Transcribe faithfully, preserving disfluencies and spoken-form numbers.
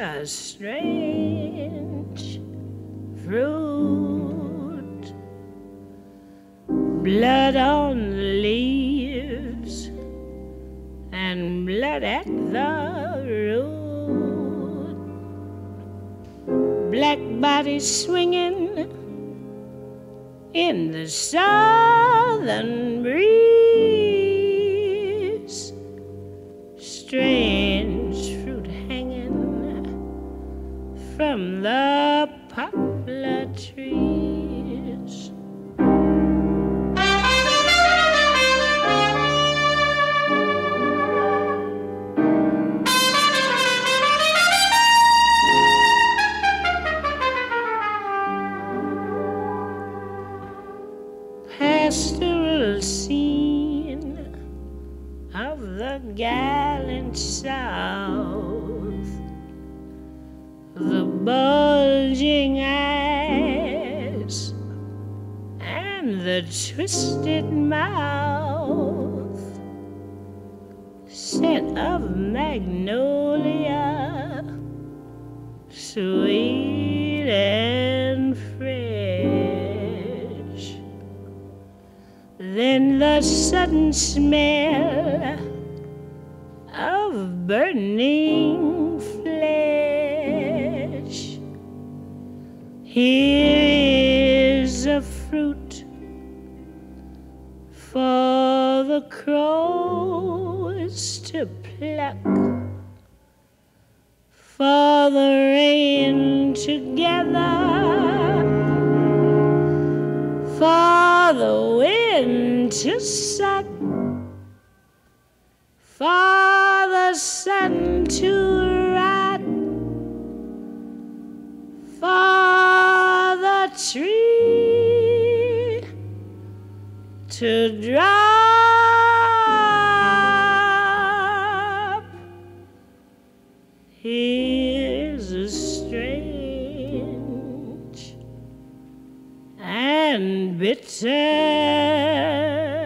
a strange fruit. Blood on the leaves and blood at the root. Black bodies swinging in the southern breeze. Strange fruit hanging from the poplar trees. Pastoral scene of the gallant South, the bulging eyes and the twisted mouth, scent of magnolia, sweet and fresh. Then the sudden smell of burning flesh. Here is a fruit for the crows to pluck, for the rain to gather, for the wind to suck, for the sun to rot, for the tree to drop. Here's a strange and bitter